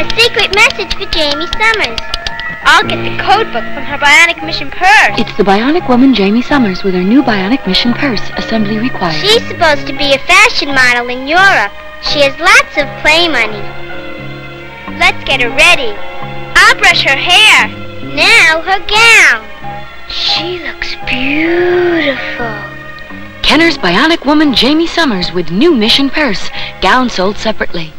A secret message for Jamie Summers. I'll get the code book from her bionic mission purse. It's the Bionic Woman, Jamie Summers, with her new bionic mission purse. Assembly required. She's supposed to be a fashion model in Europe. She has lots of play money. Let's get her ready. I'll brush her hair. Now her gown. She looks beautiful. Kenner's Bionic Woman, Jamie Summers, with new mission purse. Gown sold separately.